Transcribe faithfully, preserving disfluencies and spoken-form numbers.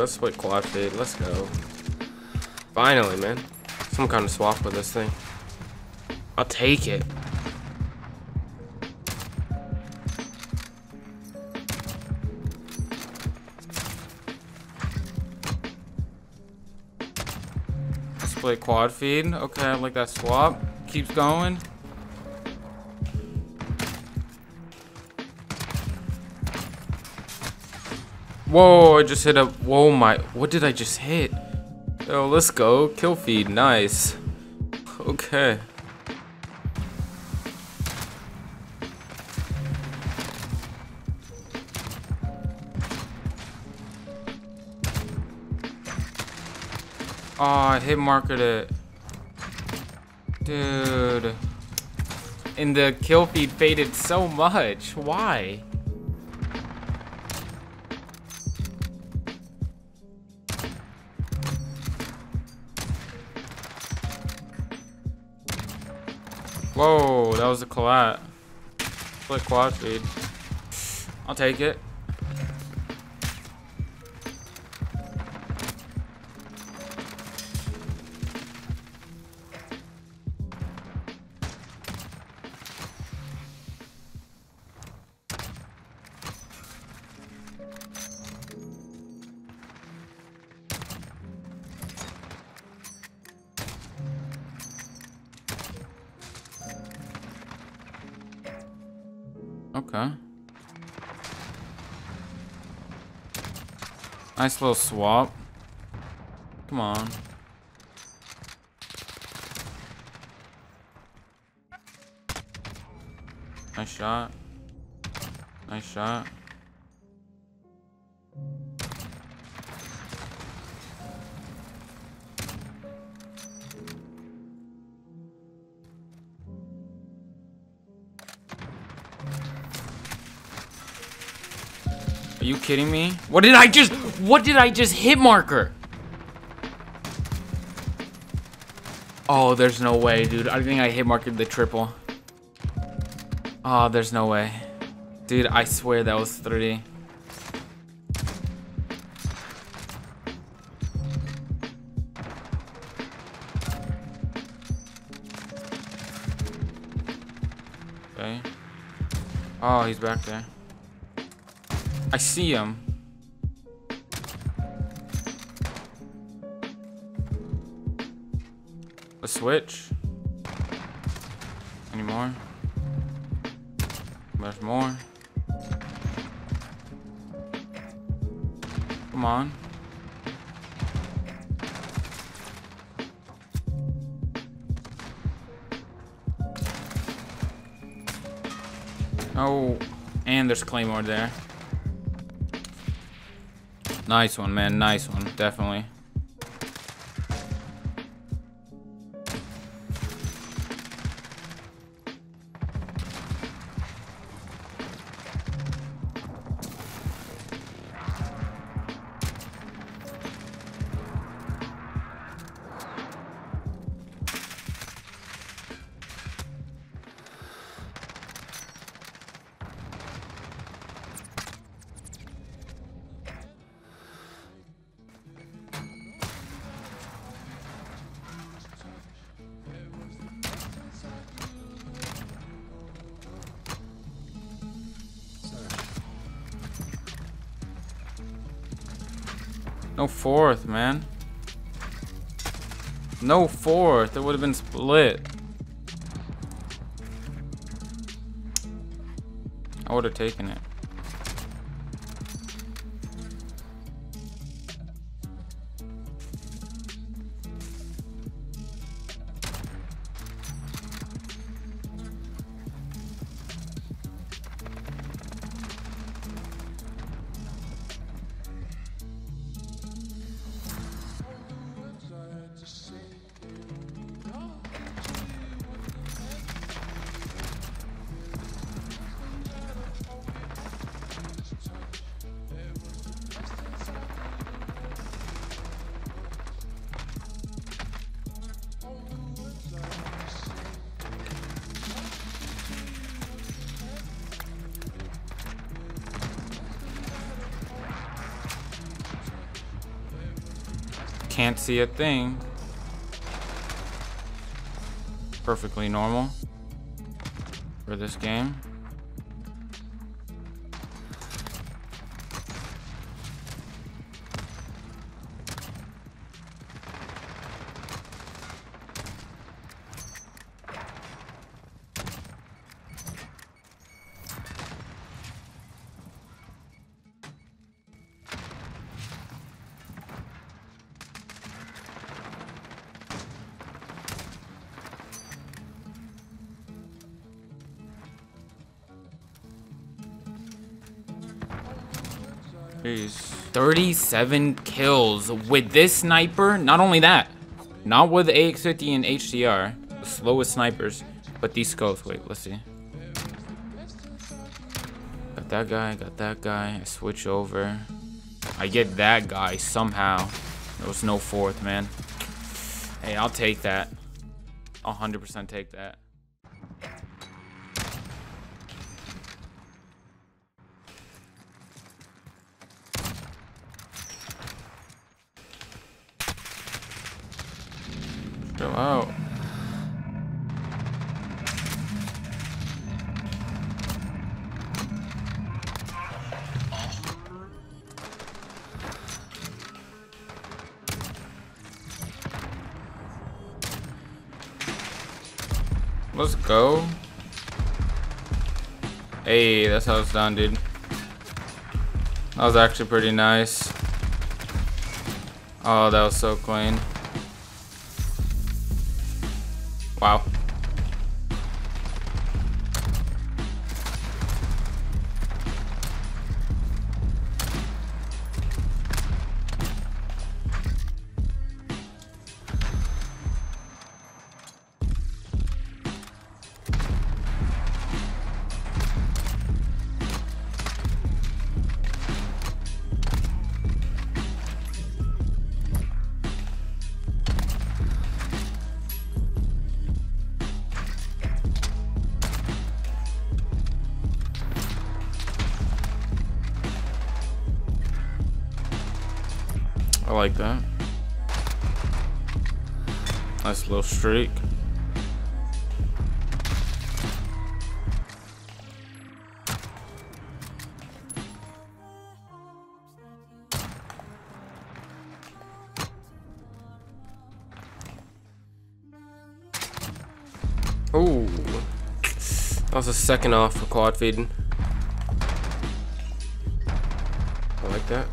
that's what Kawhi did. Let's go. Finally, man. Some kind of swap with this thing. I'll take it. Let's play quad feed. Okay, I like that swap. Keeps going. Whoa, I just hit a, whoa my, what did I just hit? Yo, let's go, kill feed, nice. Okay. Aw, oh, I hit markered it. Dude. And the kill feed faded so much, why? Whoa, that was a collat. Split quad feed. I'll take it. Okay. Nice little swap. Come on. Nice shot. Nice shot. Are you kidding me? What did I just, what did I just hit marker? Oh, there's no way, dude. I think I hit markered the triple. Oh, there's no way. Dude, I swear that was three D. Okay. Oh, he's back there. I see him. Let's switch. Any more? There's more. Come on. Oh, and there's Claymore there. Nice one, man. Nice one. Definitely. No fourth, man. No fourth. It would have been split. I would have taken it. Can't see a thing. Perfectly normal for this game. Jeez. thirty-seven kills with this sniper. Not only that, not with A X fifty and H D R, the slowest snipers, but these scopes. Wait, let's see. Got that guy, got that guy. I switch over. I get that guy somehow. There was no fourth, man. Hey, I'll take that. I'll one hundred percent take that. Go out. Let's go. Hey, that's how it's done, dude. That was actually pretty nice. Oh, that was so clean. Wow. I like that. Nice little streak. Oh, that was a second off for quad feeding. I like that.